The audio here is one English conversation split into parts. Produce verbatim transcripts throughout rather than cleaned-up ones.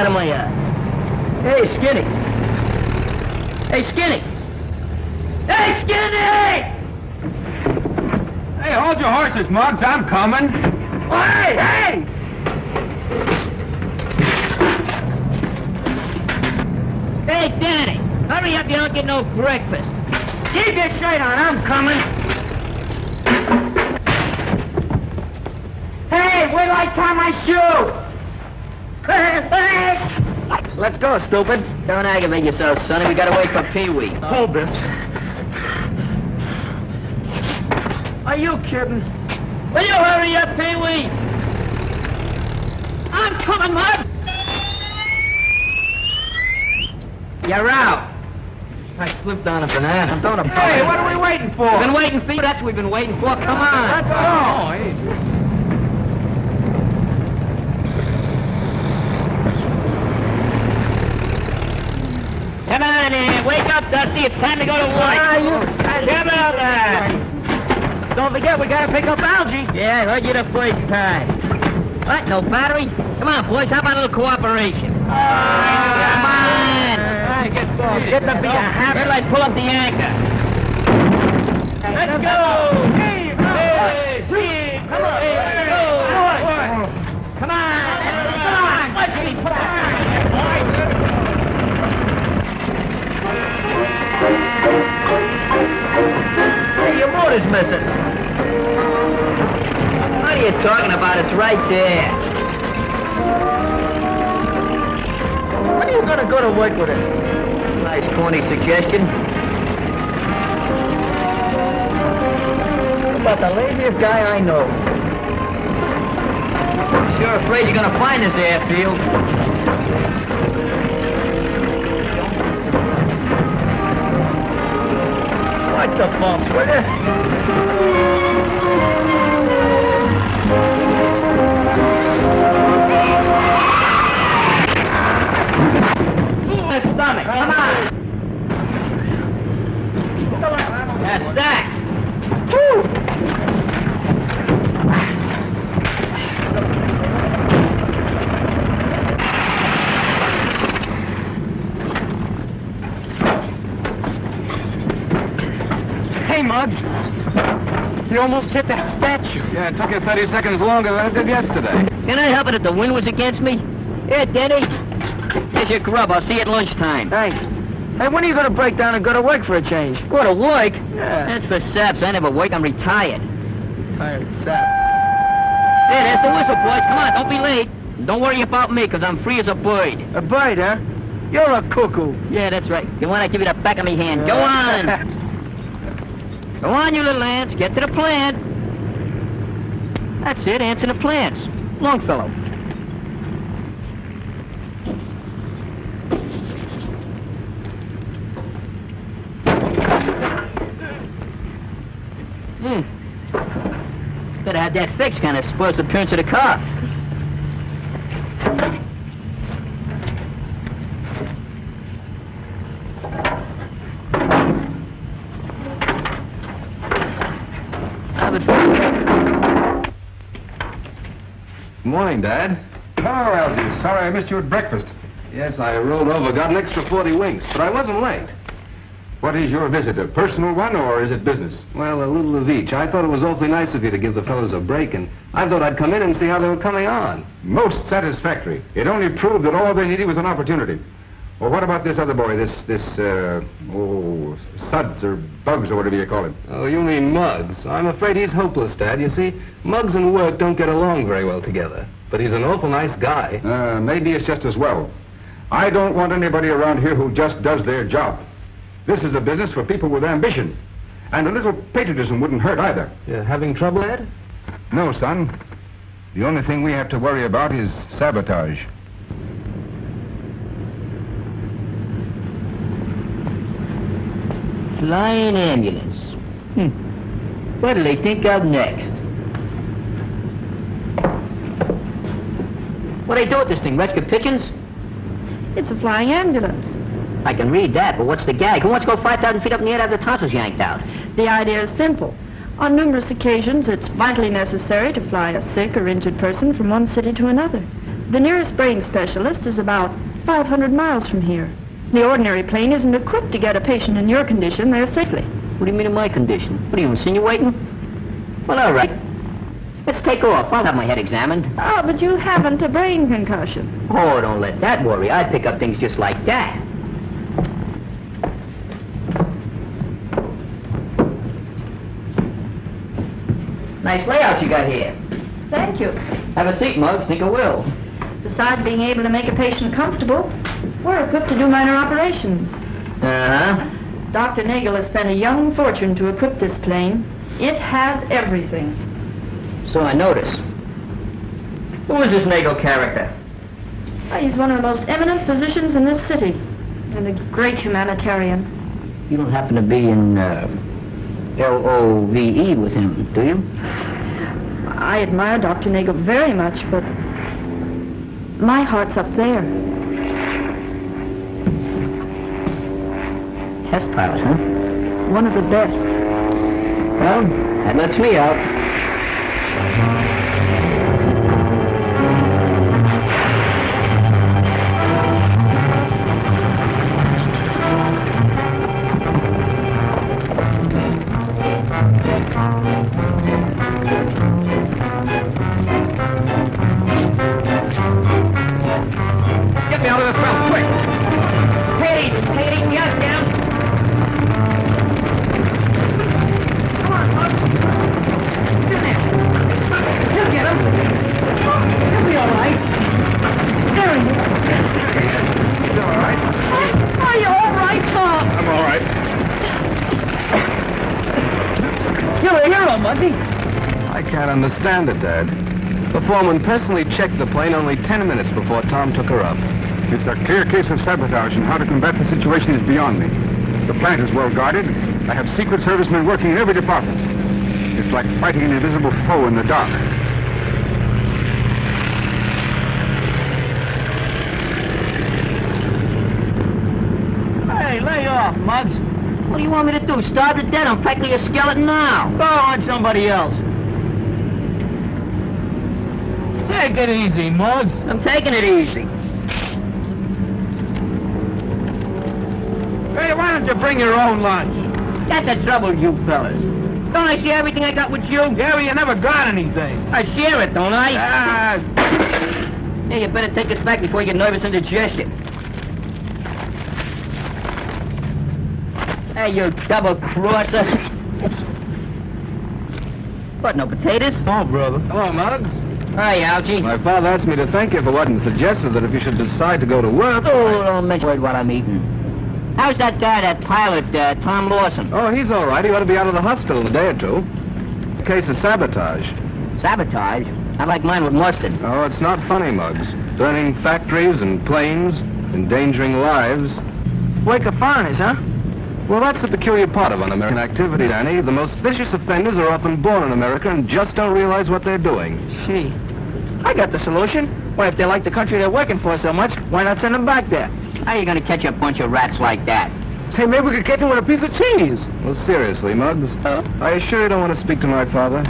out of my eye. Hey, Skinny. Hey, Skinny. Hey, Skinny! Hey, hold your horses, Muggs. I'm coming. Hey, hey! Hey, Danny. Hurry up, you don't get no breakfast. Keep your shirt on. I'm coming. Hey, wait till I tie my shoe! Let's go, stupid. Don't aggravate yourself, Sonny. We gotta wait for Pee-wee. Oh. Hold this. Are you kidding? Will you hurry up, Pee-wee? I'm coming, Mud! You're out. I slipped on a banana. I'm throwing a bucket. Hey, what are we waiting for? We've been waiting for you. That's what we've been waiting for. Come on. Let's go. Oh, hey. Come on in. Wake up, Dusty. It's time to go to work. Ah, you... Come on, lad. Don't forget, we got to pick up Algie. Yeah, I heard you the first time. What? No battery? Come on, boys. How about a little cooperation? Ah, come on. Ah, get going. Get the beat. Wait till I pull up the anchor. Let's go. Hey, hey, hey. Come on. Hey, hey. Come on. Come on. Come on. Let's see. Put on. Hey, your motor's missing. What are you talking about? It's right there. When are you going to go to work with us? Nice corny suggestion. You're about the laziest guy I know. Sure afraid you're going to find this airfield. Watch the bumps, will ya? Stomach, come on! That's that! Woo! You almost hit that statue. Yeah, it took you thirty seconds longer than it did yesterday. Can I help it if the wind was against me? Here, Denny. Here's your grub. I'll see you at lunchtime. Thanks. Hey, when are you going to break down and go to work for a change? Go to work? Yeah. That's for saps. I never work. I'm retired. Retired sap. Hey, there's the whistle, boys. Come on, don't be late. And don't worry about me, because I'm free as a bird. A bird, huh? You're a cuckoo. Yeah, that's right. You want to give you the back of me hand. Go on. Go on, you little ants. Get to the plant. That's it, ants in the plants. Longfellow. Hmm. Better have that fixed, kind of spoils the appearance of the car. Morning, Dad. Hello, Algie. Sorry I missed you at breakfast. Yes, I rolled over, got an extra forty winks, but I wasn't late. What is your visit, a personal one, or is it business? Well, a little of each. I thought it was awfully nice of you to give the fellows a break, and I thought I'd come in and see how they were coming on. Most satisfactory. It only proved that all they needed was an opportunity. Well, what about this other boy, this, this, uh, oh, Suds, or Bugs, or whatever you call him? Oh, you mean Muggs. I'm afraid he's hopeless, Dad. You see, Muggs and work don't get along very well together. But he's an awful nice guy. Uh, maybe it's just as well. I don't want anybody around here who just does their job. This is a business for people with ambition. And a little patriotism wouldn't hurt either. You're having trouble, Ed? No, son. The only thing we have to worry about is sabotage. Flying ambulance. Hmm. What do they think of next? What do they do with this thing? Rescue pigeons? It's a flying ambulance. I can read that, but what's the gag? Who wants to go five thousand feet up in the air to have the tonsils yanked out? The idea is simple. On numerous occasions, it's vitally necessary to fly a sick or injured person from one city to another. The nearest brain specialist is about five hundred miles from here. The ordinary plane isn't equipped to get a patient in your condition there safely. What do you mean in my condition? What are you insinuating? Well, all right. Let's take off. I'll have my head examined. Oh, but you haven't a brain concussion. Oh, don't let that worry. I pick up things just like that. Nice layout you got here. Thank you. Have a seat, Muggs. Think I will. Besides being able to make a patient comfortable, we're equipped to do minor operations. Uh-huh. Doctor Nagel has spent a young fortune to equip this plane. It has everything. So I notice. Who is this Nagel character? Well, he's one of the most eminent physicians in this city, and a great humanitarian. You don't happen to be in uh, L O V E with him, do you? I admire Doctor Nagel very much, but my heart's up there. Test pilot, huh? One of the best. Well, that lets me out. Understand it, Dad. The foreman personally checked the plane only ten minutes before Tom took her up. It's a clear case of sabotage, and how to combat the situation is beyond me. The plant is well guarded. I have secret servicemen working in every department. It's like fighting an invisible foe in the dark. Hey, lay off, Muggs. What do you want me to do? Starve to death? I'm practically a skeleton now. Go on, somebody else. Take it easy, Muggs. I'm taking it easy. Hey, why don't you bring your own lunch? That's the trouble, you fellas. Don't I share everything I got with you? Gary, you never got anything. I share it, don't I? Ah. Yeah, you better take this back before you get nervous indigestion. Hey, you double-crosser. What, no potatoes? Oh, brother. Hello, Muggs. Hi, Algie. My father asked me to thank you for what, and suggested that if you should decide to go to work... Oh, don't mention what I'm eating. How's that guy, that pilot, uh, Tom Lawson? Oh, he's all right. He ought to be out of the hospital in a day or two. It's a case of sabotage. Sabotage? I like mine with mustard. Oh, it's not funny, Muggs. Burning factories and planes, endangering lives. Wake of foreigners, huh? Well, that's the peculiar part of un-American activity, Danny. The most vicious offenders are often born in America and just don't realize what they're doing. Gee, I got the solution. Why, if they like the country they're working for so much, why not send them back there? How are you going to catch a bunch of rats like that? Say, maybe we could catch them with a piece of cheese. Well, seriously, Muggs. Huh? Are you sure you don't want to speak to my father?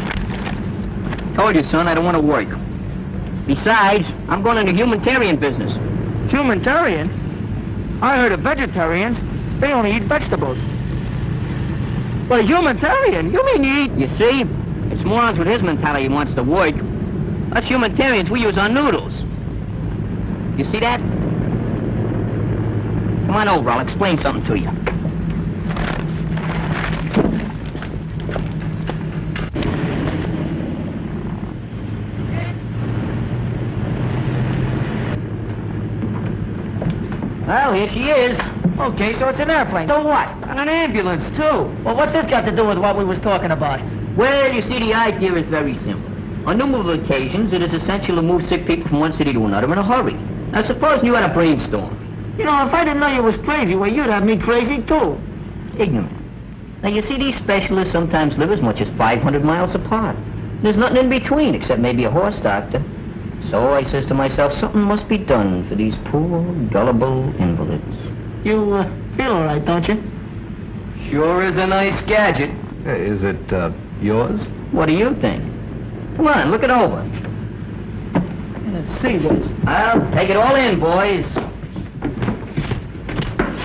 Told you, son, I don't want to work. Besides, I'm going into humanitarian business. Humanitarian? I heard of vegetarians. They only eat vegetables. Well, humanitarian? You mean you eat... You see? It's morons with his mentality who wants to work. Us humanitarians, we use our noodles. You see that? Come on over, I'll explain something to you. Well, here she is. Okay, so it's an airplane. So what? And an ambulance, too. Well, what's this got to do with what we was talking about? Well, you see, the idea is very simple. On numerous occasions, it is essential to move sick people from one city to another in a hurry. Now, supposing you had a brainstorm. You know, if I didn't know you was crazy, well, you'd have me crazy, too. Ignorant. Now, you see, these specialists sometimes live as much as five hundred miles apart. There's nothing in between except maybe a horse doctor. So I says to myself, something must be done for these poor, gullible invalids. You uh, feel all right, don't you? Sure is a nice gadget. Uh, is it uh, yours? What do you think? Come on, look it over. the sables. I'll take it all in, boys.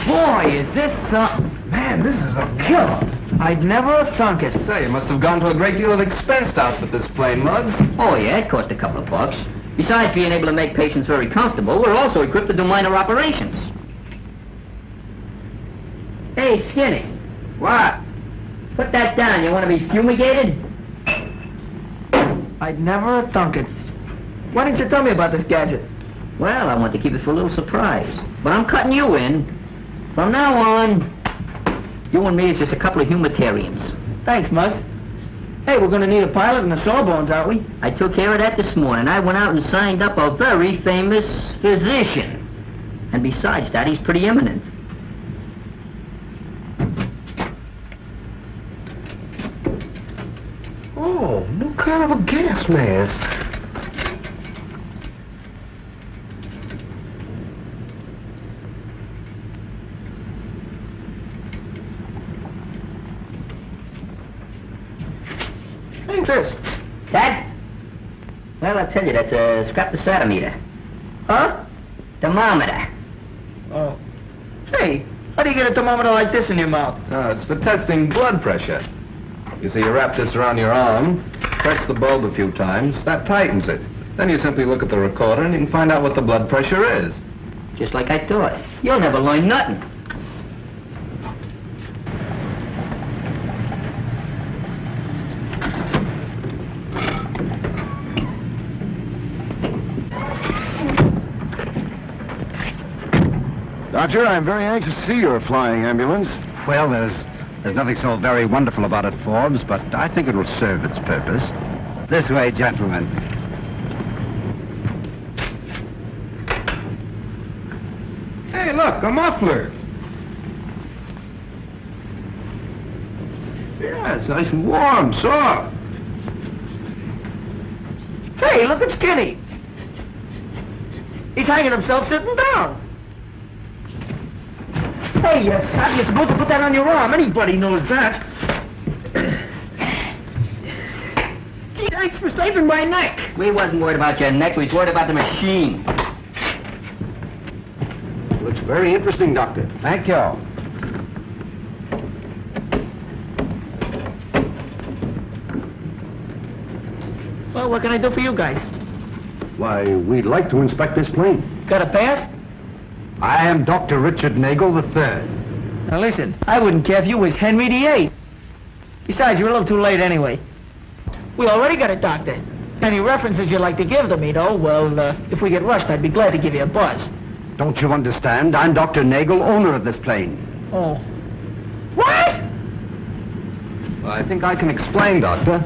Boy, is this something. Man, this is a killer. I'd never have thunk it. Say, you must have gone to a great deal of expense to outfit this plane, Muggs. Oh, yeah, it cost a couple of bucks. Besides being able to make patients very comfortable, we're also equipped to do minor operations. Hey, Skinny. What? Put that down. You want to be fumigated? I'd never have thunk it. Why didn't you tell me about this gadget? Well, I want to keep it for a little surprise. But I'm cutting you in. From now on, you and me is just a couple of humanitarians. Thanks, Muggs. Hey, we're going to need a pilot and a sawbones, aren't we? I took care of that this morning. I went out and signed up a very famous physician. And besides that, he's pretty eminent. Oh, new kind of a gas mask. That? Well, I'll tell you, that's a scrap of sodometer. Huh? Thermometer. Oh. Hey, how do you get a thermometer like this in your mouth? Oh, it's for testing blood pressure. You see, you wrap this around your arm, press the bulb a few times, that tightens it. Then you simply look at the recorder and you can find out what the blood pressure is. Just like I thought. You'll never learn nothing. Doctor, I'm very anxious to see your flying ambulance. Well, there's, there's nothing so very wonderful about it, Forbes, but I think it will serve its purpose. This way, gentlemen. Hey, look, a muffler. Yeah, it's nice and warm, soft. Hey, look at Skinny. He's hanging himself sitting down. Hey, you sap, you're supposed to put that on your arm. Anybody knows that. Gee, thanks for saving my neck. We wasn't worried about your neck. We was worried about the machine. Looks very interesting, Doctor. Thank you. Well, what can I do for you guys? Why, we'd like to inspect this plane. Got a pass? I am Doctor Richard Nagel the third. Now listen, I wouldn't care if you was Henry the eighth. Besides, you're a little too late anyway. We already got a doctor. Any references you'd like to give to me, though, well, uh, if we get rushed, I'd be glad to give you a buzz. Don't you understand? I'm Doctor Nagel, owner of this plane. Oh. What? Well, I think I can explain, Doctor.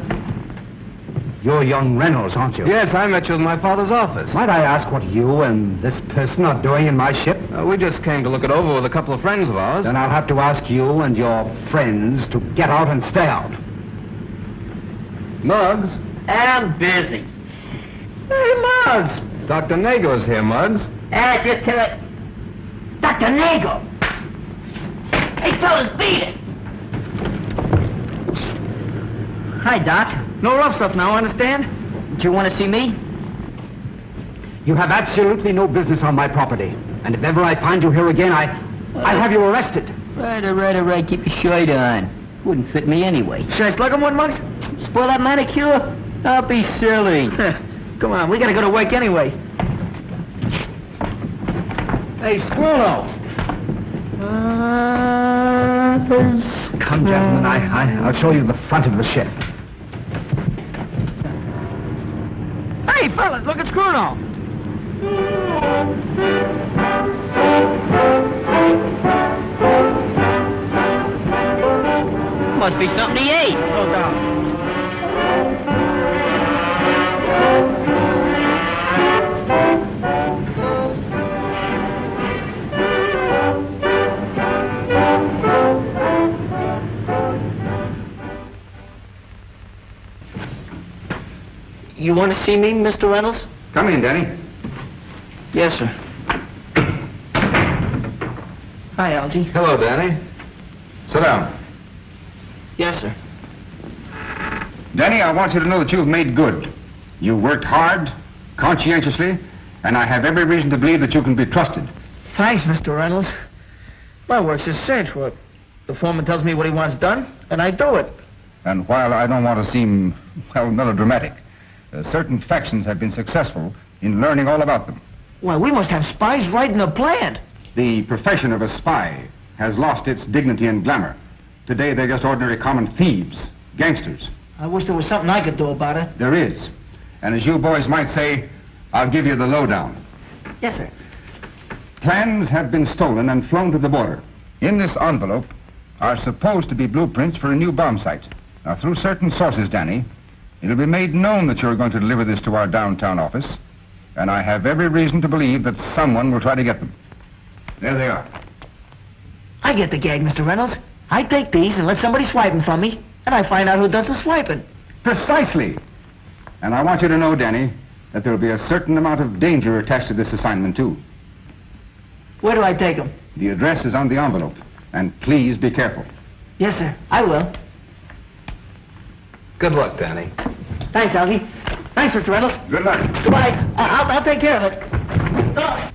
You're young Reynolds, aren't you? Yes, I met you in my father's office. Might I ask what you and this person are doing in my ship? Uh, we just came to look it over with a couple of friends of ours. Then I'll have to ask you and your friends to get out and stay out. Muggs? I'm busy. Hey, Muggs! Doctor Nagel's here, Muggs. Ah, uh, just tell it. Doctor Nagel! Hey, fellas, beat it! Hi, Doc. No rough stuff now, understand? Do you want to see me? You have absolutely no business on my property. And if ever I find you here again, I, uh, I'll have you arrested. Right, all right, all right. Keep your shirt on. Wouldn't fit me anyway. Should I slug him one, Muggs? Spoil that manicure? I'll be silly. Come on, we gotta go to work anyway. Hey, Squirrel. Uh, Come, gentlemen. I, I, I'll show you the front of the ship. Hey, fellas, look at Scruno. Must be something he ate. No doubt. You want to see me, Mister Reynolds? Come in, Danny. Yes, sir. Hi, Algie. Hello, Danny. Sit down. Yes, sir. Danny, I want you to know that you've made good. You worked hard, conscientiously, and I have every reason to believe that you can be trusted. Thanks, Mister Reynolds. My work's essential. The foreman tells me what he wants done, and I do it. And while I don't want to seem, well, melodramatic, uh, certain factions have been successful in learning all about them. Well, we must have spies right in the plant. The profession of a spy has lost its dignity and glamour. Today, they're just ordinary common thieves, gangsters. I wish there was something I could do about it. There is. And as you boys might say, I'll give you the lowdown. Yes, sir. Plans have been stolen and flown to the border. In this envelope are supposed to be blueprints for a new bomb site. Now, through certain sources, Danny, it'll be made known that you're going to deliver this to our downtown office, and I have every reason to believe that someone will try to get them. There they are. I get the gag, Mister Reynolds. I take these and let somebody swipe them from me, and I find out who does the swiping. Precisely. And I want you to know, Danny, that there'll be a certain amount of danger attached to this assignment, too. Where do I take them? The address is on the envelope. And please be careful. Yes, sir. I will. Good luck, Danny. Thanks, Algie. Thanks, Mister Reynolds. Good luck. Goodbye. Uh, I'll, I'll take care of it. Oh.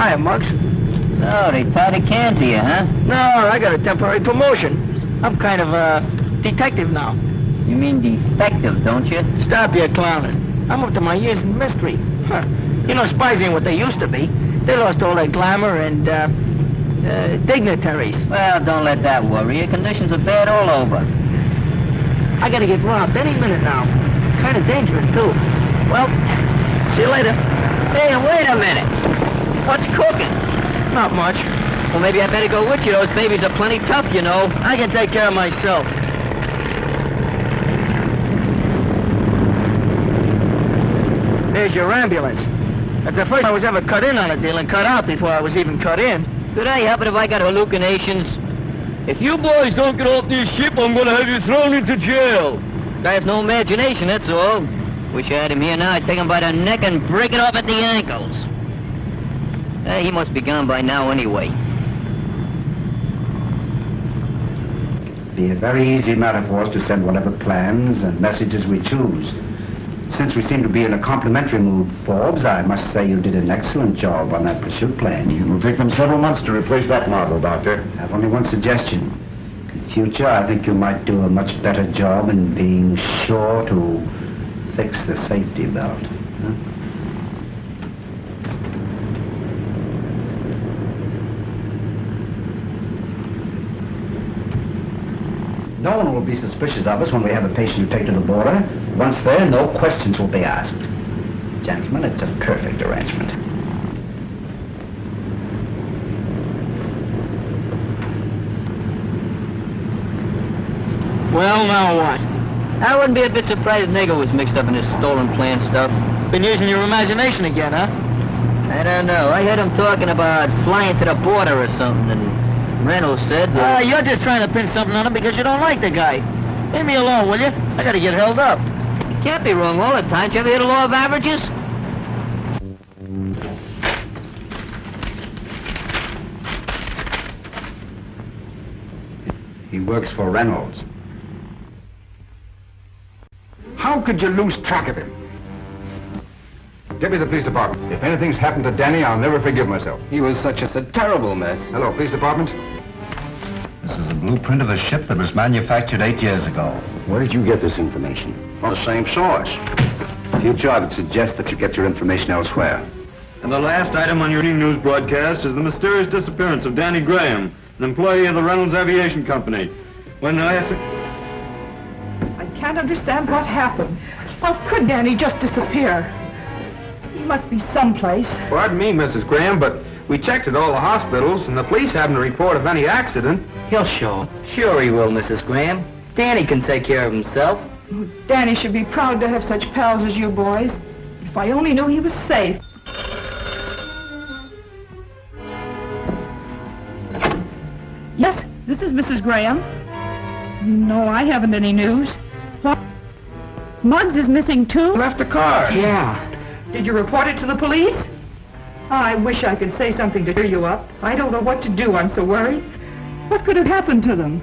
Hiya, Muggs. Oh, they tied a can to you, huh? No, I got a temporary promotion. I'm kind of a detective now. You mean defective, don't you? Stop your clowning. I'm up to my ears in mystery. Huh. You know, spies ain't what they used to be. They lost all their glamour and, uh, uh, dignitaries. Well, don't let that worry you. Conditions are bad all over. I gotta get robbed any minute now. Kind of dangerous, too. Well, see you later. Hey, wait a minute. What's cooking? Not much. Well, maybe I better go with you. Those babies are plenty tough, you know. I can take care of myself. There's your ambulance. That's the first I was ever cut in on a deal and cut out before I was even cut in. Could I help it if I got hallucinations? If you boys don't get off this ship, I'm going to have you thrown into jail. I have no imagination, that's all. Wish I had him here now. I'd take him by the neck and break it off at the ankles. Uh, he must be gone by now anyway. It'd be a very easy matter for us to send whatever plans and messages we choose. Since we seem to be in a complimentary mood, Forbes, I must say you did an excellent job on that pursuit plan. It will take them several months to replace that model, Doctor. I have only one suggestion. In the future, I think you might do a much better job in being sure to fix the safety belt. Huh? No one will be suspicious of us when we have a patient you take to the border. Once there, no questions will be asked. Gentlemen, it's a perfect arrangement. Well, now what? I wouldn't be a bit surprised if Nagel was mixed up in this stolen plan stuff. Been using your imagination again, huh? I don't know. I heard him talking about flying to the border or something, and Reynolds said that... Uh, you're just trying to pin something on him because you don't like the guy. Leave me alone, will you? I gotta get held up. You can't be wrong all the time. You ever hear the law of averages? He works for Reynolds. How could you lose track of him? Get me the police department. If anything's happened to Danny, I'll never forgive myself. He was such a, a terrible mess. Hello, police department. This is a blueprint of a ship that was manufactured eight years ago. Where did you get this information? From the same source. In future, I would suggest that you get your information elsewhere. And the last item on your evening news broadcast is the mysterious disappearance of Danny Graham, an employee of the Reynolds Aviation Company. When I... I can't understand what happened. How could Danny just disappear? He must be someplace. Pardon me, Missus Graham, but we checked at all the hospitals, and the police haven't a report of any accident. He'll show. Sure he will, Missus Graham. Danny can take care of himself. Danny should be proud to have such pals as you boys. If I only knew he was safe. Yes, this is Missus Graham. No, I haven't any news. What? Muggs is missing too? Left the car. Yeah. Did you report it to the police? I wish I could say something to cheer you up. I don't know what to do. I'm so worried. What could have happened to them?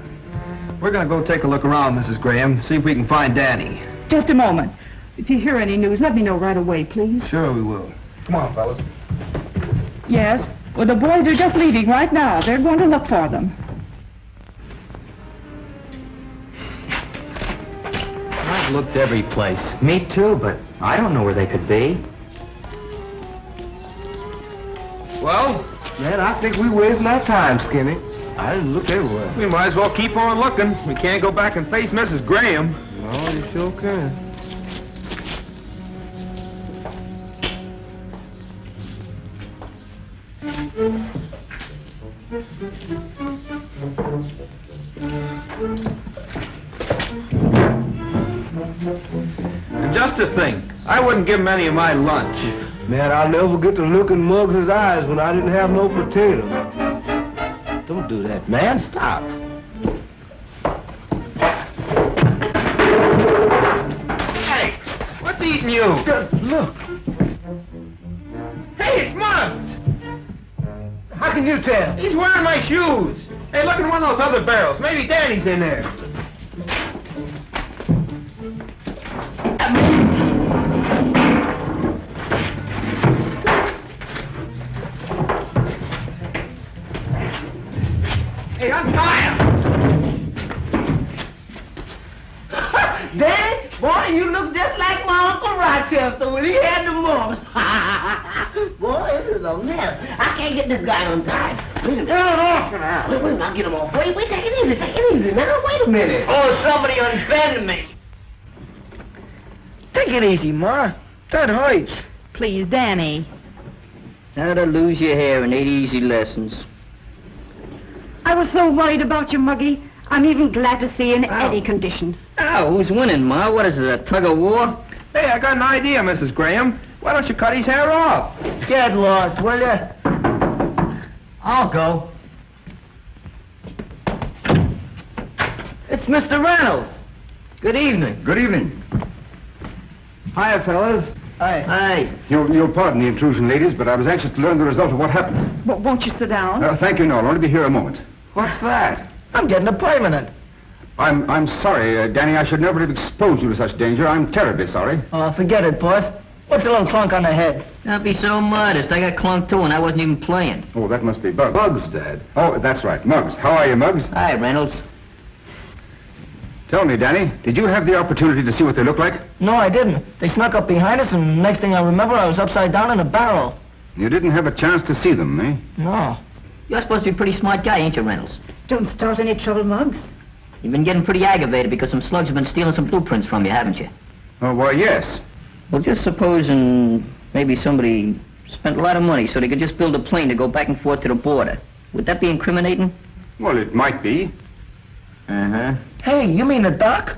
We're going to go take a look around, Missus Graham, see if we can find Danny. Just a moment. If you hear any news, let me know right away, please. Sure, we will. Come on, fellas. Yes. Well, the boys are just leaving right now. They're going to look for them. I've looked every place. Me too, but I don't know where they could be. Well, man, I think we wasted our time, Skinny. I didn't look everywhere. We might as well keep on looking. We can't go back and face Missus Graham. No, you sure can. And just to think, I wouldn't give him any of my lunch. Man, I'll never get to look in Muggs' eyes when I didn't have no potatoes. Don't do that, man. Stop. Hey, what's eating you? Just look. Hey, it's Muggs! How can you tell? He's wearing my shoes. Hey, look at one of those other barrels. Maybe Danny's in there. Hey, untie him! Danny, boy, you look just like my Uncle Rochester when he had the mumps. Boy, this is a mess. I can't get this guy untied. Wait a minute. Wait, wait a minute. I'll get him off. Wait, wait, take it easy. Take it easy now. Wait a minute. Oh, somebody unbend me. Take it easy, Ma. That hurts. Please, Danny. Now to lose your hair and eight easy lessons. I was so worried about you, Muggy. I'm even glad to see you in any condition. Oh, who's winning, Ma? What is it, a tug of war? Hey, I got an idea, Missus Graham. Why don't you cut his hair off? Get lost, will you? I'll go. It's Mister Reynolds. Good evening. Good evening. Hiya, fellas. Hi. Hi. You'll, you'll pardon the intrusion, ladies, but I was anxious to learn the result of what happened. Well, won't you sit down? Uh, thank you, no. I'll only be here a moment. What's that? I'm getting a permanent. I'm, I'm sorry, uh, Danny. I should never have exposed you to such danger. I'm terribly sorry. Oh, forget it, boss. What's a little clunk on the head? Don't be so modest. I got clunked, too, and I wasn't even playing. Oh, that must be Bugs. Bugs, Dad. Oh, that's right. Muggs. How are you, Muggs? Hi, Reynolds. Tell me, Danny, did you have the opportunity to see what they look like? No, I didn't. They snuck up behind us, and next thing I remember, I was upside down in a barrel. You didn't have a chance to see them, eh? No. You're supposed to be a pretty smart guy, ain't you, Reynolds? Don't start any trouble, Muggs. You've been getting pretty aggravated because some slugs have been stealing some blueprints from you, haven't you? Oh, why, yes. Well, just supposing maybe somebody spent a lot of money so they could just build a plane to go back and forth to the border. Would that be incriminating? Well, it might be. Uh-huh. Hey, you mean the doc?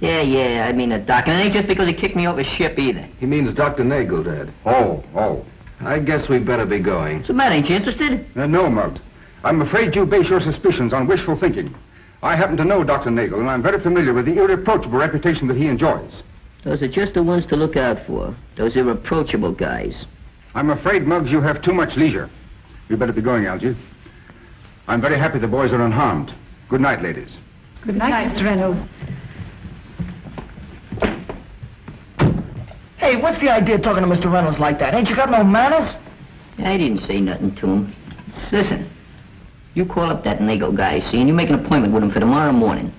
Yeah, yeah, I mean the doc. And it ain't just because he kicked me off his ship, either. He means Doctor Nagel, Dad. Oh, oh. I guess we'd better be going. What's the matter? Ain't you interested? Uh, no, Muggs. I'm afraid you base your suspicions on wishful thinking. I happen to know Doctor Nagel, and I'm very familiar with the irreproachable reputation that he enjoys. Those are just the ones to look out for, those irreproachable guys. I'm afraid, Muggs, you have too much leisure. You'd better be going, Algie. I'm very happy the boys are unharmed. Good night, ladies. Good night, Mister Reynolds. Hey, what's the idea of talking to Mister Reynolds like that? Ain't you got no manners? I didn't say nothing to him. Listen, you call up that Nagel guy, see, and you make an appointment with him for tomorrow morning.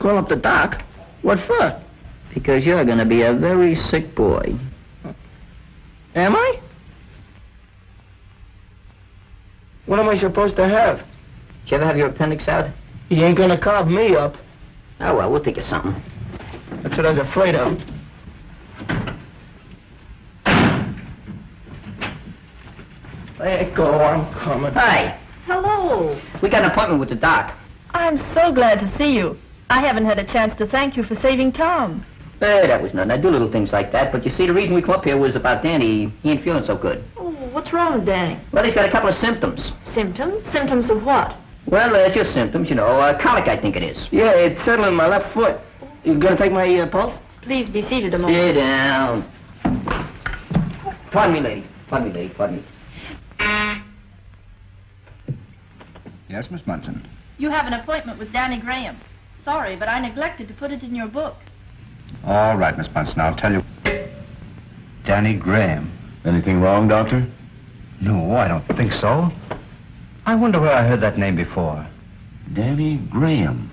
Call up the doc? What for? Because you're going to be a very sick boy. Am I? What am I supposed to have? Did you ever have your appendix out? You ain't going to carve me up. Oh, well, we'll think of something. That's what I was afraid of. Let go, I'm coming. Hi. Hello. We got an appointment with the doc. I'm so glad to see you. I haven't had a chance to thank you for saving Tom. Hey, that was nothing. I do little things like that, but you see, the reason we come up here was about Danny. He ain't feeling so good. Oh, what's wrong with Danny? Well, he's got a couple of symptoms. Symptoms? Symptoms of what? Well, uh, just symptoms, you know. Uh, colic, I think it is. Yeah, it's settling my left foot. You gonna take my uh, pulse? Please be seated a moment. Sit down. Pardon me, lady. Pardon me, lady. Pardon me. Yes, Miss Munson? You have an appointment with Danny Graham. Sorry, but I neglected to put it in your book. All right, Miss Munson, I'll tell you. Danny Graham. Anything wrong, Doctor? No, I don't think so. I wonder where I heard that name before. Danny Graham.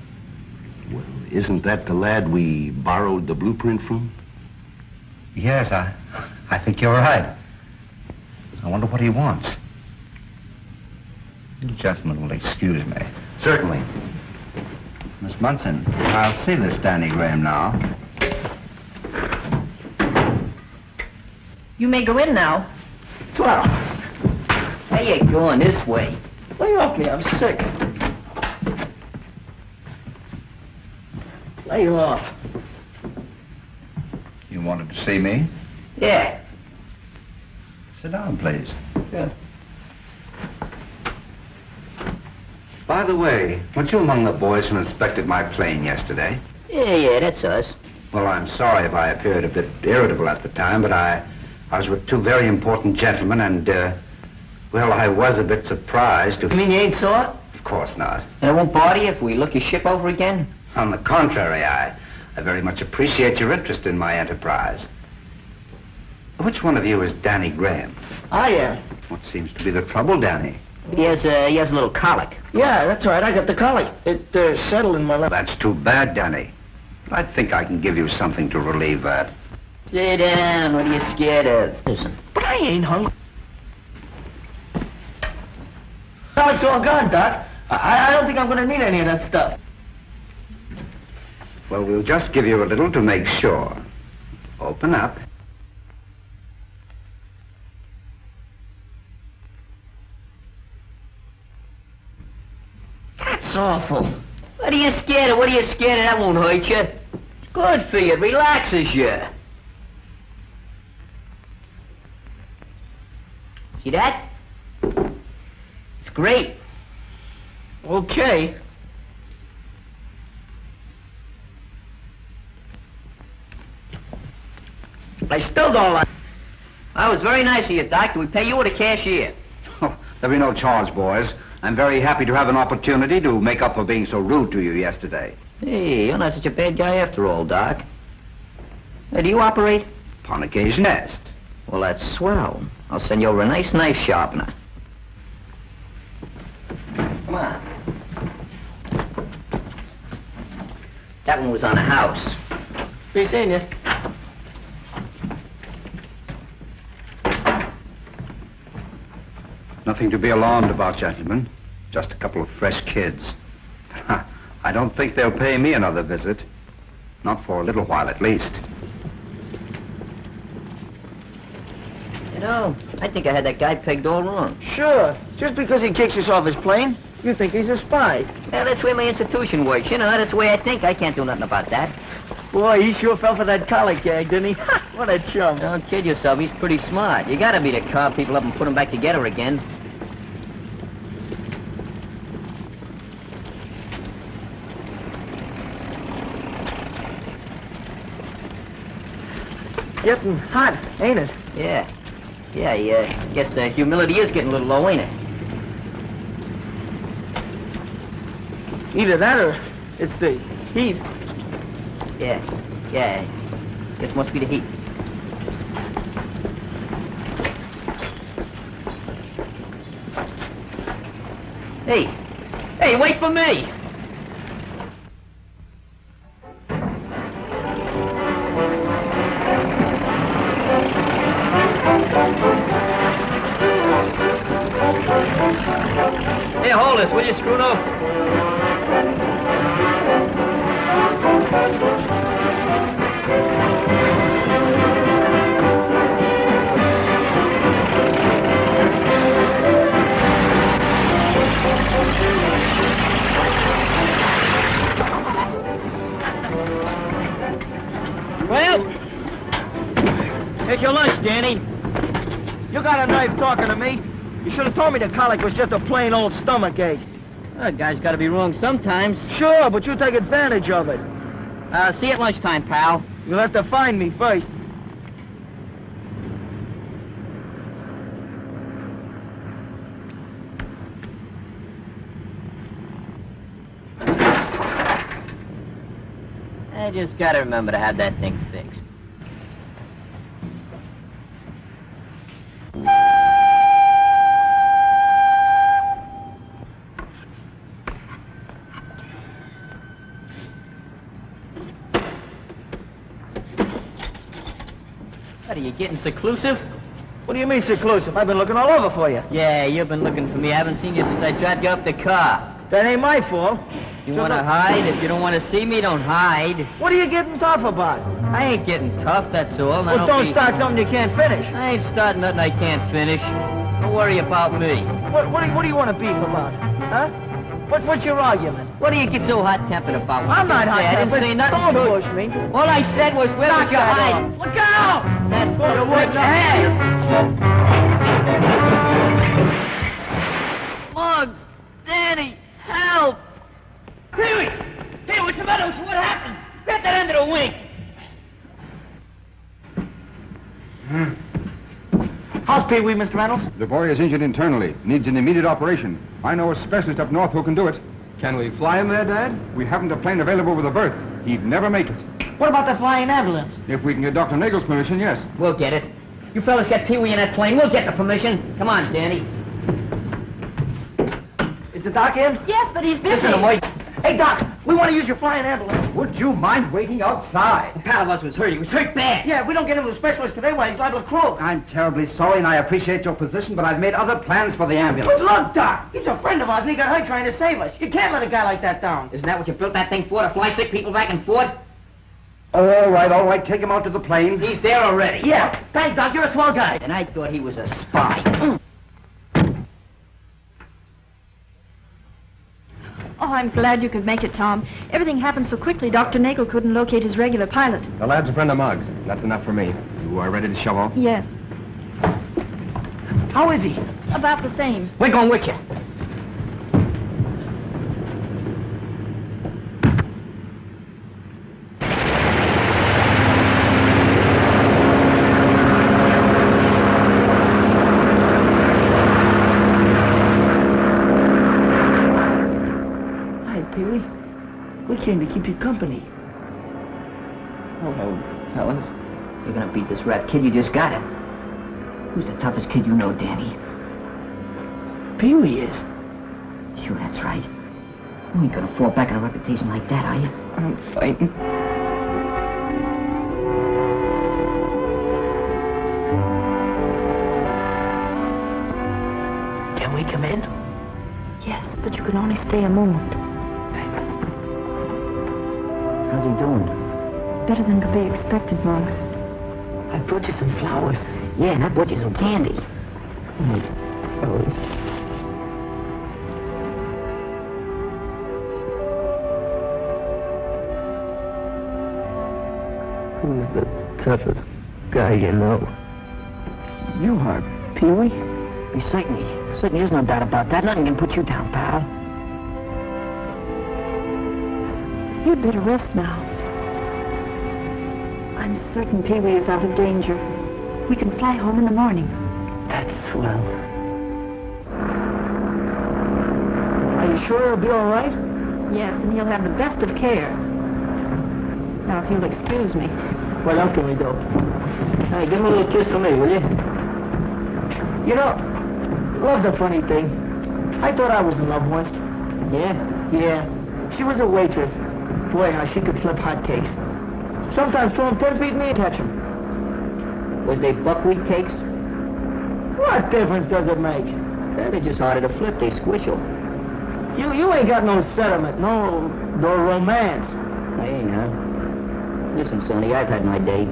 Well, isn't that the lad we borrowed the blueprint from? Yes, I, I think you're right. I wonder what he wants. You gentlemen will excuse me. Certainly. Miss Munson, I'll see this Danny Graham now. You may go in now. Swell. I ain't going this way. Lay off me, I'm sick. Lay off. You wanted to see me? Yeah. Sit down, please. Yeah. By the way, weren't you among the boys who inspected my plane yesterday? Yeah, yeah, that's us. Well, I'm sorry if I appeared a bit irritable at the time, but I... I was with two very important gentlemen, and, uh, well, I was a bit surprised to... You mean you ain't saw it? Of course not. And it won't bother you if we look your ship over again? On the contrary, I, I very much appreciate your interest in my enterprise. Which one of you is Danny Graham? I am. What seems to be the trouble, Danny? He has, uh, he has a little colic. Yeah, that's right. I got the colic. It, uh, settled in my lap. That's too bad, Danny. But I think I can give you something to relieve that. Sit down. What are you scared of? Listen. But I ain't hungry. Now it's all gone, Doc. I, I don't think I'm going to need any of that stuff. Well, we'll just give you a little to make sure. Open up. That's awful. What are you scared of? What are you scared of? That won't hurt you. It's good for you. It relaxes you. See that? It's great. Okay. I still don't like it. That was very nice of you, Doctor. We pay you or the cashier. Oh, there'll be no charge, boys. I'm very happy to have an opportunity to make up for being so rude to you yesterday. Hey, you're not such a bad guy after all, Doc. Now, do you operate? Upon occasion, yes. Well, that's swell. I'll send you over a nice knife sharpener. Come on. That one was on a house. Be seeing you. Nothing to be alarmed about, gentlemen. Just a couple of fresh kids. I don't think they'll pay me another visit. Not for a little while, at least. You know, I think I had that guy pegged all wrong. Sure. Just because he kicks us off his plane, you think he's a spy. Yeah, that's the way my institution works, you know. That's the way I think. I can't do nothing about that. Boy, he sure fell for that collar gag, didn't he? What a chum. Don't kid yourself. He's pretty smart. You gotta be to carve people up and put them back together again. Getting hot, ain't it? Yeah. Yeah, yeah. I guess the humidity is getting a little low, ain't it? Either that or it's the heat. Yeah, yeah. Guess it must be the heat. Hey, hey, wait for me! Here, hold this, will you, Scruno? Well, here's your lunch, Danny. You got a knife talking to me. You should have told me the colic was just a plain old stomach ache. Well, a guy's got to be wrong sometimes. Sure, but you take advantage of it. Uh, see you at lunchtime, pal. You'll have to find me first. I just gotta remember to have that thing fixed. What, are you getting seclusive? What do you mean seclusive? I've been looking all over for you. Yeah, you've been looking for me. I haven't seen you since I dropped you off the car. That ain't my fault. You want to hide? If you don't want to see me, don't hide. What are you getting tough about? I ain't getting tough, that's all. Well, don't start something you can't finish. I ain't starting nothing I can't finish. Don't worry about me. What, what, do, you, what do you want to beef about? Huh? What, what's your argument? What do you get so hot-tempered about? I'm not hot-tempered. I didn't say nothing. Don't push me. All I said was, where would you hide? Look out! That's what it would have. Mugs! Danny! Help! Pee-wee! Hey, what's the matter? What happened? Grab that end of the wing. Hmm. How's Pee-wee, Mister Reynolds? The boy is injured internally. Needs an immediate operation. I know a specialist up north who can do it. Can we fly him there, Dad? We haven't a plane available with a berth. He'd never make it. What about the flying ambulance? If we can get Doctor Nagel's permission, yes. We'll get it. You fellas got Pee-wee in that plane. We'll get the permission. Come on, Danny. Is the doc in? Yes, but he's busy. Listen to Mike. Hey, Doc, we want to use your flying ambulance. Would you mind waiting outside? A pal of us was hurt. He was hurt bad. Yeah, if we don't get him to a specialist today, why, he's liable to croak. I'm terribly sorry, and I appreciate your position, but I've made other plans for the ambulance. But look, Doc, he's a friend of ours, and he got hurt trying to save us. You can't let a guy like that down. Isn't that what you built that thing for, to fly sick people back and forth? Oh, all right, all right. Take him out to the plane. He's there already. Yeah. Thanks, Doc. You're a swell guy. And I thought he was a spy. Mm. Oh, I'm glad you could make it, Tom. Everything happened so quickly, Doctor Nagel couldn't locate his regular pilot. The lad's a friend of Muggs. That's enough for me. You are ready to shove off? Yes. How is he? About the same. We're going with you. Came to keep you company. Hello, fellas. You're gonna beat this rat kid. You just got it. Who's the toughest kid you know, Danny? Pee-wee is. Sure, that's right. You ain't gonna fall back on a reputation like that, are you? I'm fighting. Can we come in? Yes, but you can only stay a moment. How's he doing? Better than could be expected, Muggs. I brought you some flowers. Yeah, and I brought you some candy. Nice flowers. Who's the toughest guy you know? You are, Pee-wee? Certainly. Certainly, there's no doubt about that. Nothing can put you down, pal. You'd better rest now. I'm certain Pee-wee is out of danger. We can fly home in the morning. That's swell. Are you sure he'll be all right? Yes, and he'll have the best of care. Now, if you'll excuse me. What else can we do? Hey, give him a little kiss for me, will you? You know, love's a funny thing. I thought I was in love once. Yeah? Yeah. She was a waitress. Boy, how she could flip hotcakes. Sometimes throw them ten feet and me touch them. Was they buckwheat cakes? What difference does it make? They're just harder to flip. They squishel. You you ain't got no sentiment, no no romance. I ain't, huh? Listen, Sonny, I've had my day.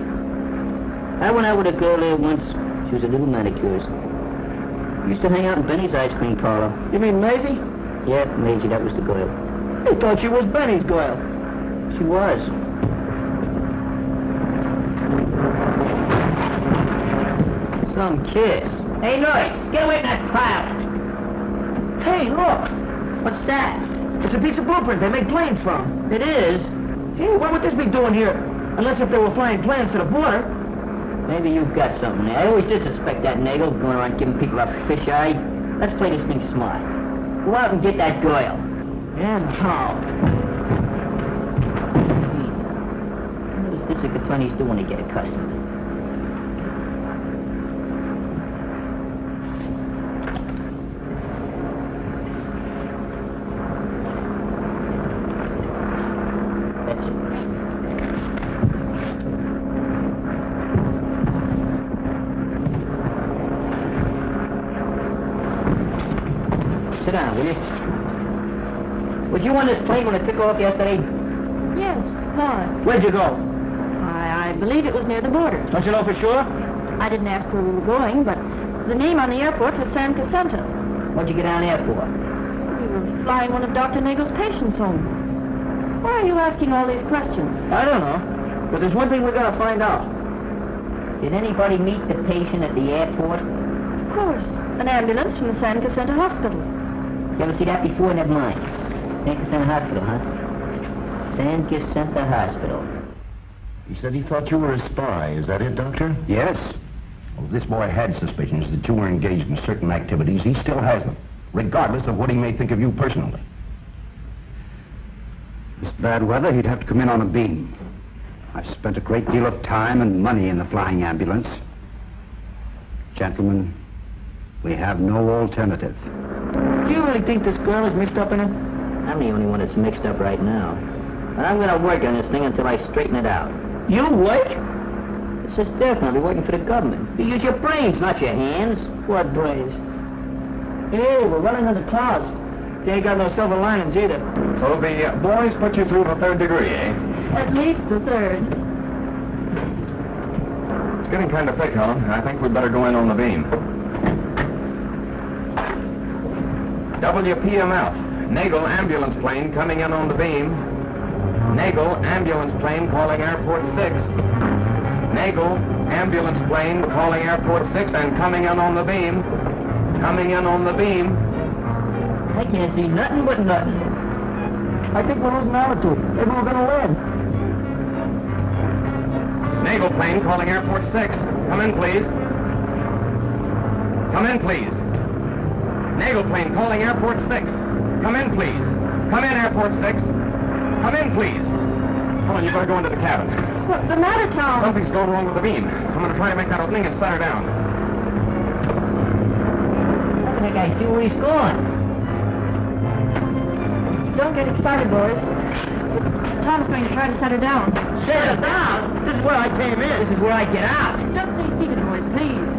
I went out with a girl there once. She was a little manicurist. Used to hang out in Benny's ice cream parlor. You mean Maisie? Yeah, Maisie. That was the girl. They thought she was Benny's girl. She was. Some kiss. Hey, Noyes, get away from that cloud. Hey, look. What's that? It's a piece of blueprint they make planes from. It is? Hey, what would this be doing here? Unless if they were flying planes to the border. Maybe you've got something there. I always did suspect that Nagel going around giving people a fish eye. Let's play this thing smart. Go out and get that girl. And how? attorneys do when they get accustomed. Sit down, will you? Was you on this plane when it took off yesterday? Yes, why? Where'd you go? I, I believe it was near the border. Don't you know for sure? I didn't ask where we were going, but the name on the airport was San Casenta. What'd you get down there for? We were flying one of Doctor Nagel's patients home. Why are you asking all these questions? I don't know, but there's one thing we're going to find out. Did anybody meet the patient at the airport? Of course, an ambulance from the San Casenta hospital. You ever see that before? Never mind. San Casenta Hospital, huh? San Casenta Hospital. He said he thought you were a spy. Is that it, Doctor? Yes. Well, this boy had suspicions that you were engaged in certain activities. He still has them, regardless of what he may think of you personally. This bad weather, he'd have to come in on a beam. I've spent a great deal of time and money in the flying ambulance. Gentlemen, we have no alternative. Do you really think this girl is mixed up in it? I'm the only one that's mixed up right now. But I'm going to work on this thing until I straighten it out. You work? It's just definitely working for the government. You use your brains, not your hands. What brains? Hey, we're running under clouds. They ain't got no silver linings either. So the uh, boys put you through the third degree, eh? At least the third. It's getting kind of thick, Helen. I think we'd better go in on the beam. W P M F, Nagel ambulance plane coming in on the beam. Nagel ambulance plane calling Airport Six. Nagel ambulance plane calling Airport Six and coming in on the beam. Coming in on the beam. I can't see nothing but nothing. I think we're losing altitude. Maybe we're gonna win. Nagel plane calling Airport Six. Come in, please. Come in, please. Nagel plane calling Airport Six. Come in, please. Come in, Airport Six. Come in, please. Helen, you better go into the cabin. What's the matter, Tom? Something's going wrong with the beam. I'm going to try to make that opening and set her down. I think I see where he's going. Don't get excited, boys. Tom's going to try to set her down. Set her down? This is where I came in. This is where I get out. Just stay seated, boys, please.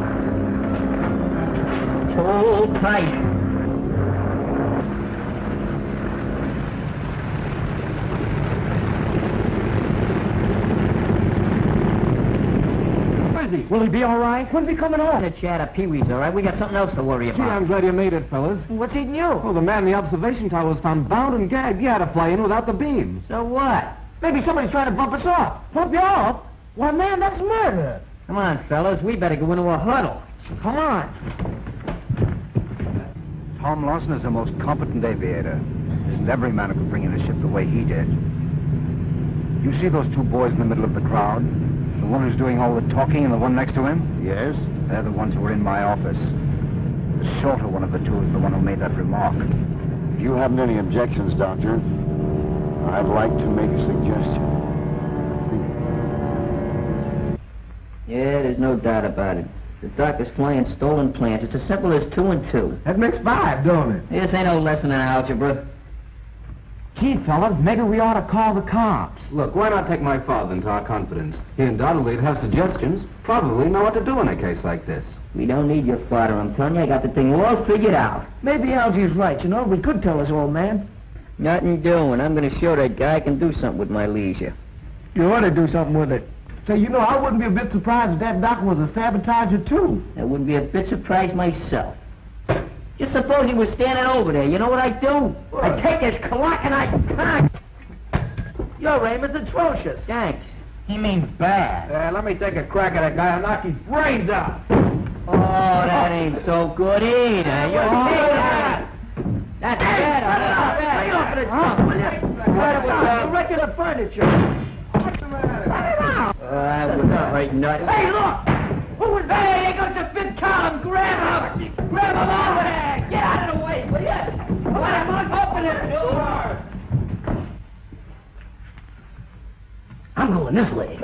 Hold tight. Where is he? Will he be all right? When's he coming home? It's Chad or Pee-wee's all right. We got something else to worry about. Gee, I'm glad you made it, fellas. What's eating you? Well, the man in the observation tower was found bound and gagged. He had to fly in without the beam. So what? Maybe somebody's trying to bump us off. Bump you off? Why, man, that's murder. Come on, fellas. We better go into a huddle. Come on. Tom Lawson is the most competent aviator. There isn't every man who could bring in a ship the way he did. You see those two boys in the middle of the crowd? The one who's doing all the talking and the one next to him? Yes. They're the ones who were in my office. The shorter one of the two is the one who made that remark. If you haven't any objections, Doctor, I'd like to make a suggestion. Yeah, there's no doubt about it. The doctor's flying stolen plans. It's as simple as two and two. That makes five, don't it? This ain't no lesson in algebra. Gee, fellas, maybe we ought to call the cops. Look, why not take my father into our confidence? He undoubtedly'd have suggestions. Probably know what to do in a case like this. We don't need your father, I'm telling you. I got the thing all figured out. Maybe Algie's right, you know. We could tell his old man. Nothing doing. I'm going to show that guy I can do something with my leisure. You ought to do something with it. Say, so, you know, I wouldn't be a bit surprised if that doctor was a sabotager, too. I wouldn't be a bit surprised myself. Just suppose he was standing over there. You know what I'd do? What? I'd take his clock and I'd cock. Your aim is atrocious. Thanks. He means bad. Uh, let me take a crack at that guy and knock his brains out. Oh, that ain't so good either. You're that. That's bad. Hey, oh, oh, wreck of the furniture. What's the matter? Uh, I was not right nuts. Hey, look! Who was that? Hey, goes the fifth column. Grab him! Grab him over there! Get out of the way, will you? Come on, I must open this door! I'm going this way.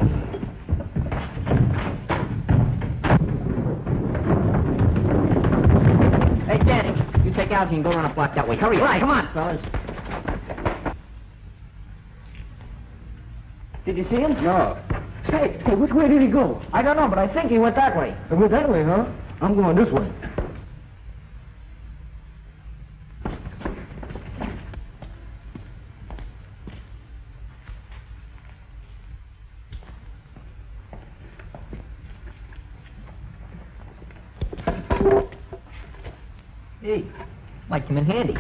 check out and go on a block that way. Hurry up. Right. Come on, fellas. Did you see him? No. Hey, hey, which way did he go? I don't know, but I think he went that way. He went that way, huh? I'm going this way. Hey, might come in handy.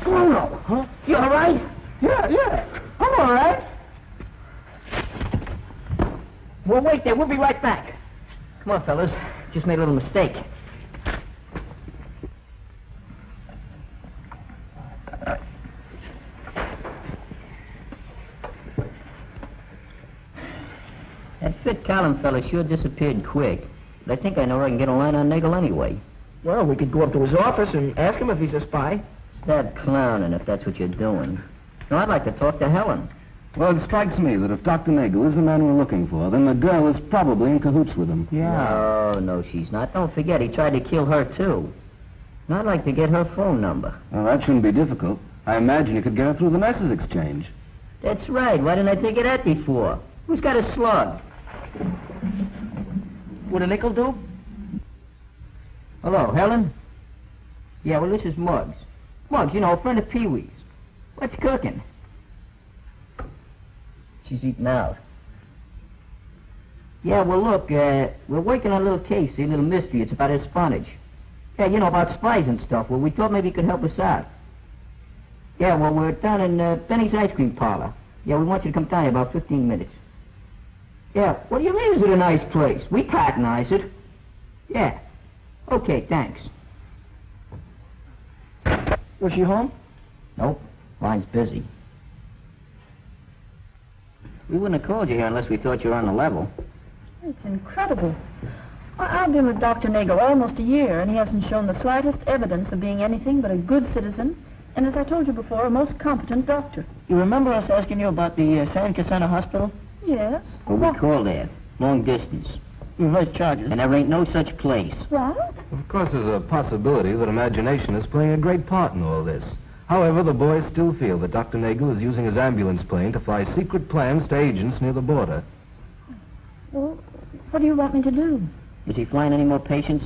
Squirrel, huh? You all right? Yeah, yeah. I'm all right. Well, wait there. We'll be right back. Come on, fellas. Just made a little mistake. That column fella sure disappeared quick. But I think I know where I can get a line on Nagel anyway. Well, we could go up to his office and ask him if he's a spy. Stop clowning if that's what you're doing. No, I'd like to talk to Helen. Well, it strikes me that if Doctor Nagel is the man we're looking for, then the girl is probably in cahoots with him. Yeah. No, no, she's not. Don't forget, he tried to kill her, too. And I'd like to get her phone number. Well, that shouldn't be difficult. I imagine you could get her through the nurses' exchange. That's right. Why didn't I think of that before? Who's got a slug? Would a nickel do? Hello, Helen? Yeah, well, this is Muggs. Muggs, you know, a friend of Pee Wee's. What's cooking? She's eating out. Yeah, well, look, uh, we're working on a little case, a little mystery. It's about espionage. Yeah, you know, about spies and stuff. Well, we thought maybe you could help us out. Yeah, well, we're down in uh, Benny's Ice Cream Parlor. Yeah, we want you to come down here about fifteen minutes. Yeah, what do you mean, is it a nice place? We patronize it. Yeah. Okay, thanks. Was she home? Nope. Line's busy. We wouldn't have called you here unless we thought you were on the level. It's incredible. I've been with Doctor Nagel almost a year, and he hasn't shown the slightest evidence of being anything but a good citizen, and as I told you before, a most competent doctor. You remember us asking you about the uh, San Casenta hospital? Yes. Well, we call that long distance. Reverse charges. And there ain't no such place. What? Of course there's a possibility that imagination is playing a great part in all this. However, the boys still feel that Doctor Nagel is using his ambulance plane to fly secret plans to agents near the border. Well, what do you want me to do? Is he flying any more patients?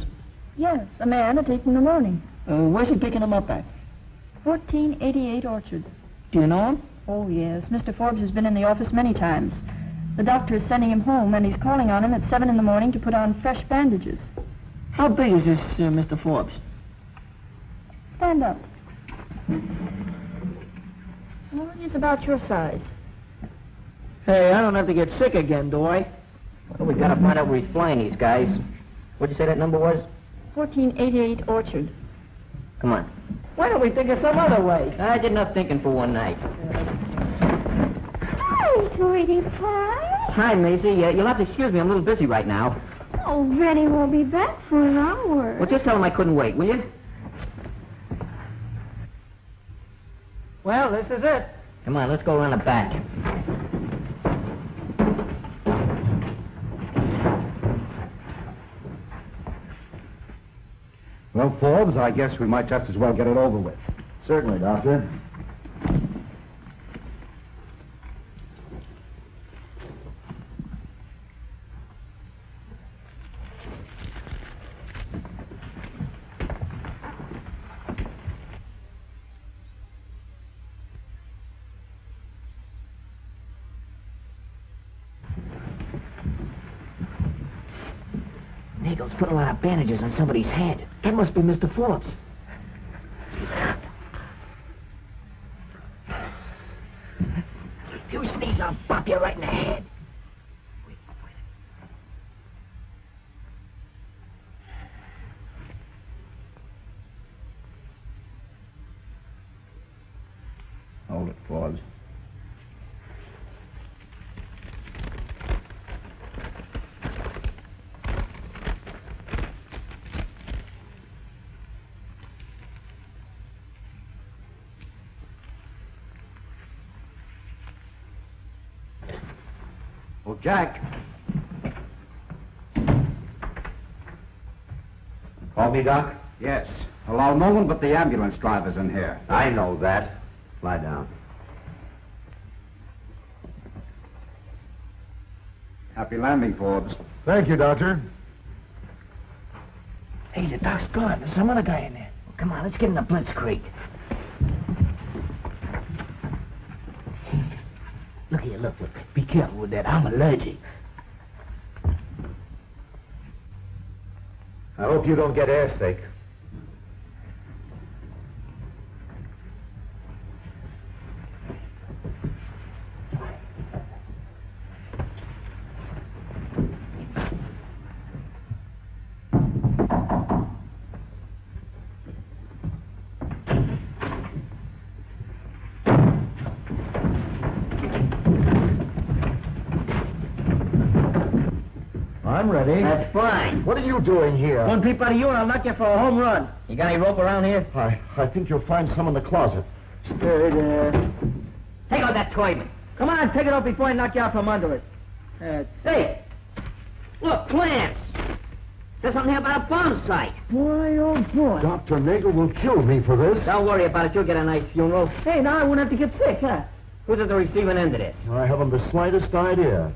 Yes, a man at eight in the morning. Uh, where's he picking them up at? fourteen eighty-eight Orchard. Do you know him? Oh, yes. Mister Forbes has been in the office many times. The doctor is sending him home, and he's calling on him at seven in the morning to put on fresh bandages. How big is this, uh, Mister Forbes? Stand up. Well, he's about your size. Hey, I don't have to get sick again, do I? Well, we gotta find out where he's flying these guys. What'd you say that number was? fourteen eighty-eight Orchard. Come on. Why don't we think of some other way? I did enough thinking for one night. Hi, sweetie pie. Hi, Maisie. Uh, you'll have to excuse me. I'm a little busy right now. Oh, Reddy won't be back for an hour. Well, just tell him I couldn't wait, will you? Well, this is it. Come on, let's go around the back. Well, Forbes, I guess we might just as well get it over with. Certainly, Doctor. Nagel's put a lot of bandages on somebody's head. That must be Mister Forbes. If you sneeze, I'll bop you right in the head. Hold it, Forbes. Well, Jack. Call me, Doc? Yes. Hello, Nolan, but the ambulance driver's in here. I know that. Lie down. Happy landing, Forbes. Thank you, Doctor. Hey, the doc's gone. There's some other guy in there. Well, come on, let's get in the blitzkrieg. Look here, look, look. Be careful with that. I'm allergic. I hope you don't get airsick. I'm ready. That's fine. What are you doing here? One peep out of you and I'll knock you for a home run. You got any rope around here? I, I think you'll find some in the closet. Stay there. Take out that toy. Come on, take it out before I knock you out from under it. That's it. Look, plants. There's something here about a bomb site. Boy, oh boy. Doctor Nagel will kill me for this. Don't worry about it. You'll get a nice funeral. Hey, now I won't have to get sick, huh? Who's at the receiving end of this? I haven't the slightest idea.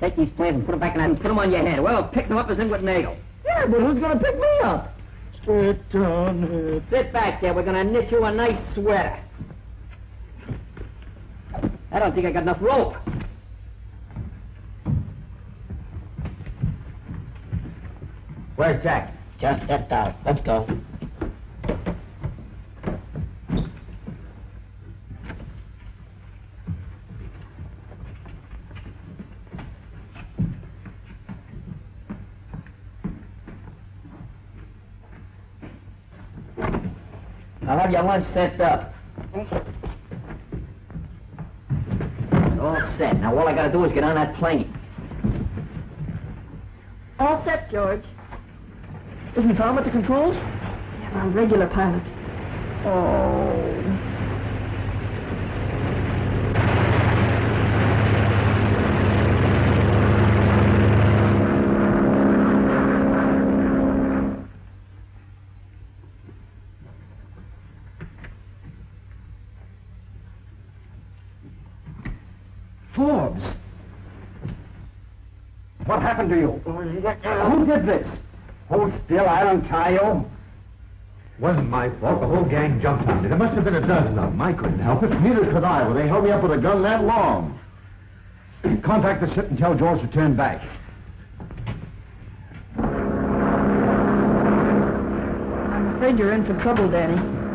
Take these plants and put them back in and put them on your head. Well, pick them up as in with Nagel. Yeah, but who's going to pick me up? Sit down here. Sit back there. We're going to knit you a nice sweater. I don't think I got enough rope. Where's Jack? Just stepped out. Let's go. I'll have your lunch set up. All set. Now all I gotta do is get on that plane. All set, George. Isn't Tom at the controls? Yeah, I'm a regular pilot. Oh. Forbes! What happened to you? Who did this? Hold still, I don't tie you. Wasn't my fault. The whole gang jumped on me. There must have been a dozen of them. I couldn't help it. Neither could I. Well, they held me up with a gun that long. Contact the ship and tell George to turn back. I'm afraid you're in for trouble, Danny.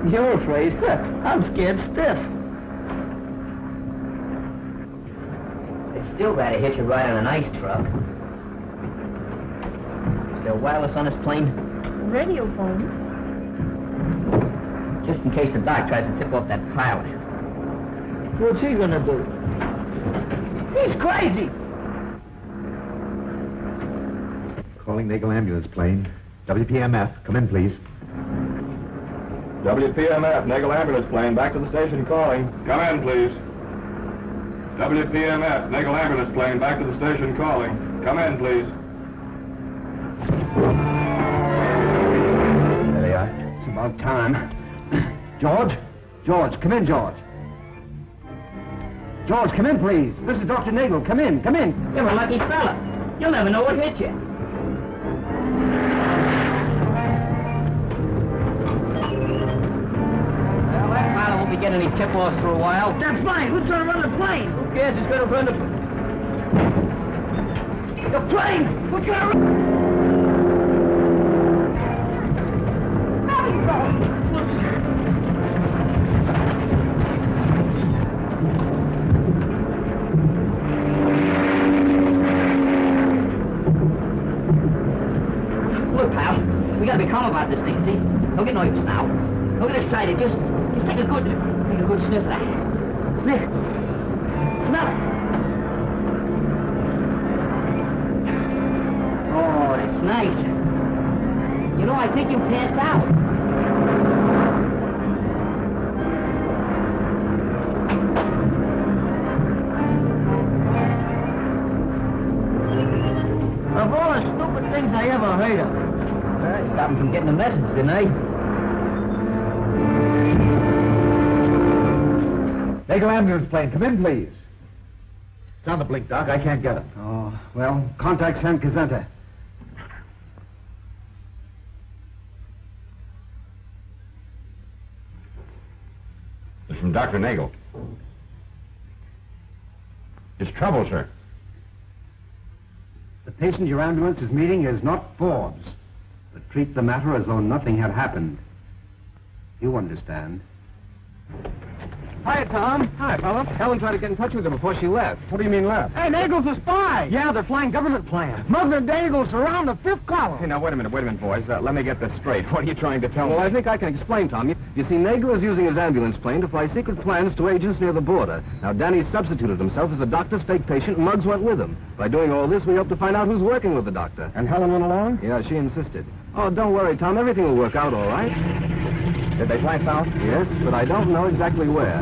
You're afraid? I'm scared stiff. Still rather hit you right on an ice truck. Is there wireless on this plane? Radio phone. Just in case the doc tries to tip off that pilot. What's he gonna do? He's crazy! Calling Nagel ambulance plane. W P M F, come in, please. W P M F, Nagel ambulance plane, back to the station calling. Come in, please. W P M F, Nagel ambulance plane, back to the station calling. Come in, please. There they are. It's about time. George? George, come in, George. George, come in, please. This is Doctor Nagel. Come in, come in. You're a lucky fella. You'll never know what hit you. Well, that pilot won't be getting any tip-offs for a while. That's fine. Who's going to run the plane? Yes, it's going to run the... The plane! What's going to run... Look, pal, we got to be calm about this thing, see? Don't get nervous now. Don't get excited. Just, just take a good... Take a good sniff at that. Sniff. Smell it. Oh, that's nice. You know, I think you passed out. to stop them from getting the message, didn't they? Nagel ambulance plane, come in, please. It's on the blink, Doc. I can't get it. Oh, well, contact San Casenta. It's from Doctor Nagel. It's trouble, sir. The patient your ambulance is meeting is not Forbes, but treat the matter as though nothing had happened. You understand. Hi, Tom. Hi, fellas. Helen tried to get in touch with him before she left. What do you mean left? Hey, Nagel's a spy! Yeah, they're flying government plans. Mother Nagel surround the fifth column. Hey, now, wait a minute, wait a minute, boys. Uh, let me get this straight. What are you trying to tell well, me? Well, I think I can explain, Tom. You, you see, Nagel is using his ambulance plane to fly secret plans to agents near the border. Now, Danny substituted himself as a doctor's fake patient, and Muggs went with him. By doing all this, we hope to find out who's working with the doctor. And Helen went along? Yeah, she insisted. Oh, don't worry, Tom. Everything will work out all right. Did they fly south? Yes, but I don't know exactly where.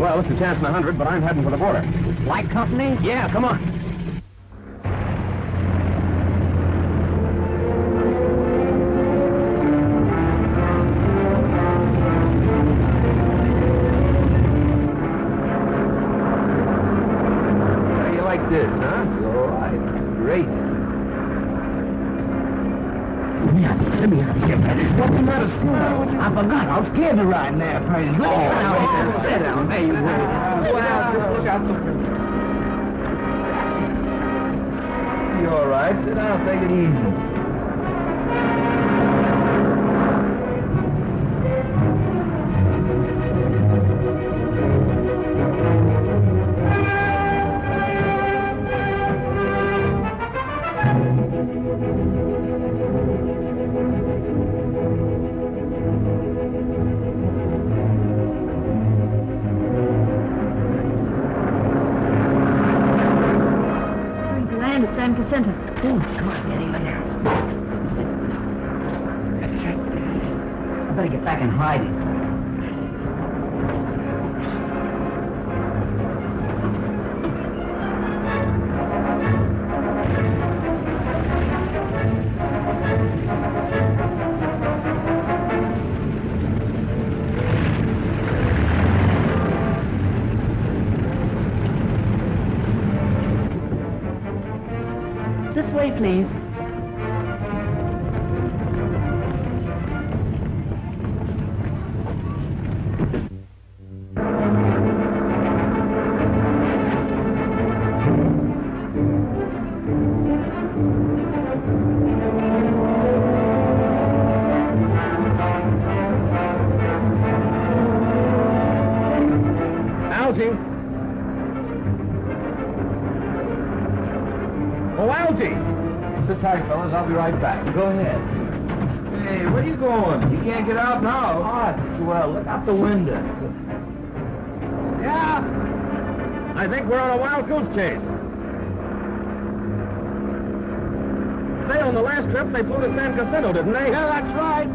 Well, it's a chance in a hundred, but I'm heading for the border. Light company? Yeah, come on. How do you like this, huh? It's all right. Great. Let me out of here, Pat. What's the matter, Snoop? I forgot. I was scared to ride in there, Pat. Look out. Sit down. There you go. Wow. Look out. You're all right. Sit down. Take it easy. Please. I'll be right back. Go ahead. Hey, where are you going? You can't get out now. Oh, well, look out the window. Yeah. I think we're on a wild goose chase. Say, on the last trip, they flew to San Casanto, didn't they? Yeah, that's right.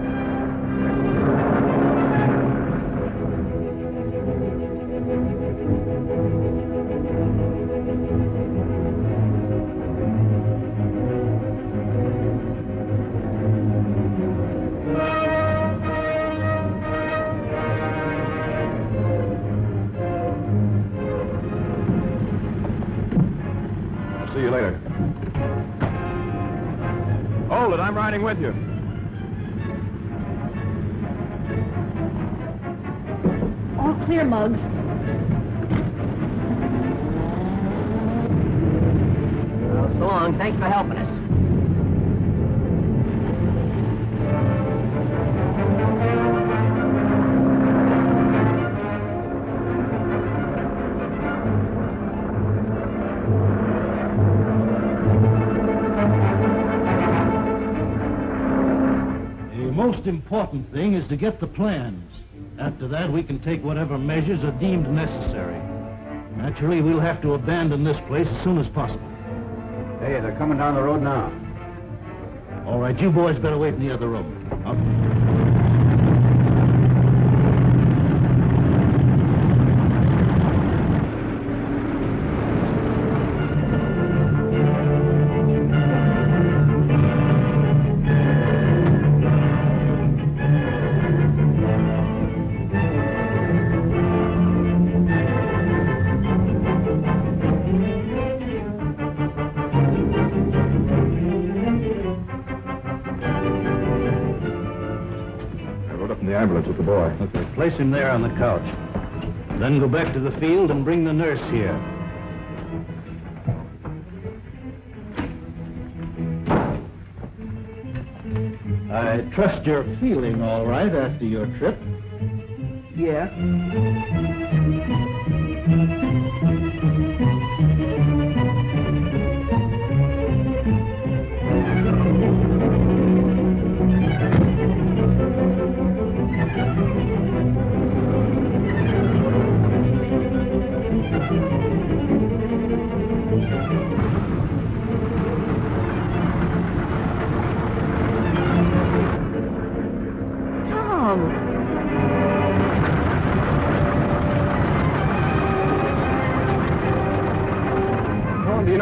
With you. All clear, Muggs. Well, so long. Thanks for helping us. The most important thing is to get the plans. After that, we can take whatever measures are deemed necessary. Naturally, we'll have to abandon this place as soon as possible. Hey, they're coming down the road now. All right, you boys better wait in the other room. Up. in the ambulance with the boy. Okay. Place him there on the couch. Then go back to the field and bring the nurse here. I trust you're feeling all right after your trip. Yeah.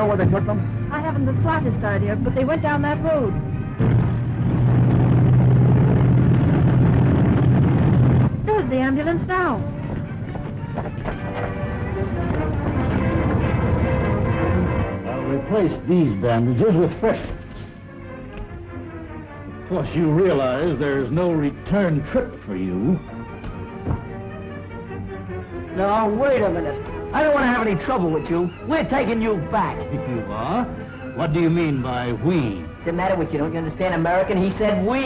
Where they took them? I haven't the slightest idea, but they went down that road. There's the ambulance now. I'll replace these bandages with fresh ones. Of course, you realize there's no return trip for you. Now, wait a minute. I don't want to have any trouble with you. We're taking you back. You are? What do you mean by we? Doesn't matter what you don't you understand, American. He said we.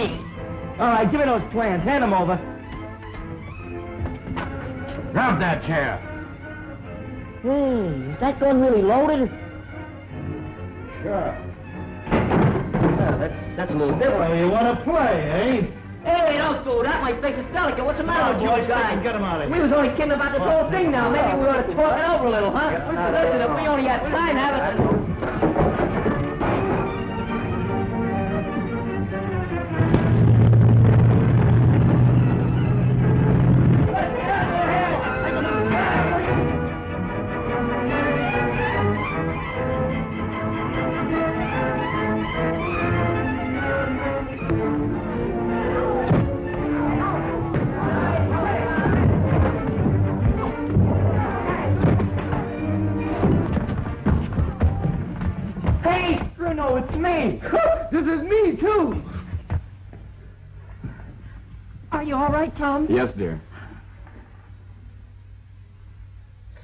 All right, give me those plans. Hand them over. Grab that chair. Hey, is that gun really loaded? Sure. Yeah, that's, that's a little different. Well, you want to play, eh? Hey, don't go. That might make us delicate. What's the matter with you guys? Get him out of here. We was only kidding about this whole thing now. Maybe we ought to talk it over a little, huh? Listen, if we only had time, have it. Tom? Yes, dear.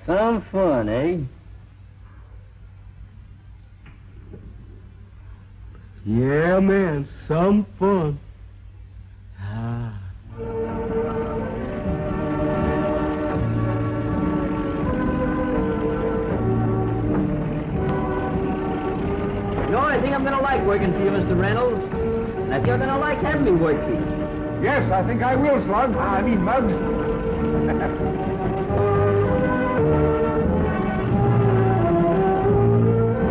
Some fun, eh? Yeah, man, some fun. Ah. You know, I think I'm going to like working for you, Mister Reynolds. And I think you're going to like having me work for you. Yes, I think I will, Slug. I mean, Muggs.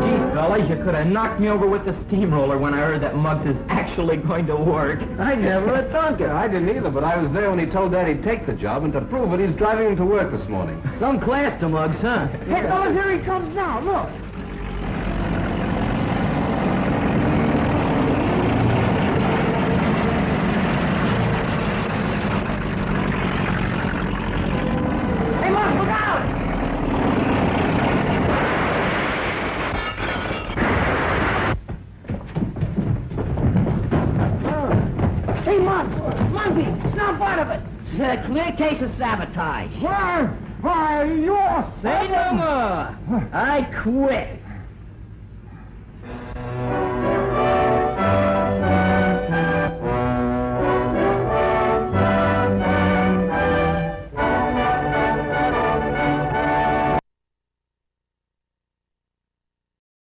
Gee, fellas, you could have knocked me over with the steamroller when I heard that Muggs is actually going to work. I never had thought it. I didn't either, but I was there when he told Dad he'd take the job, and to prove it, he's driving him to work this morning. Some class to Muggs, huh? Hey, fellas, here he comes now. Look. Case of sabotage. Why? Why, you're saying no more. I quit.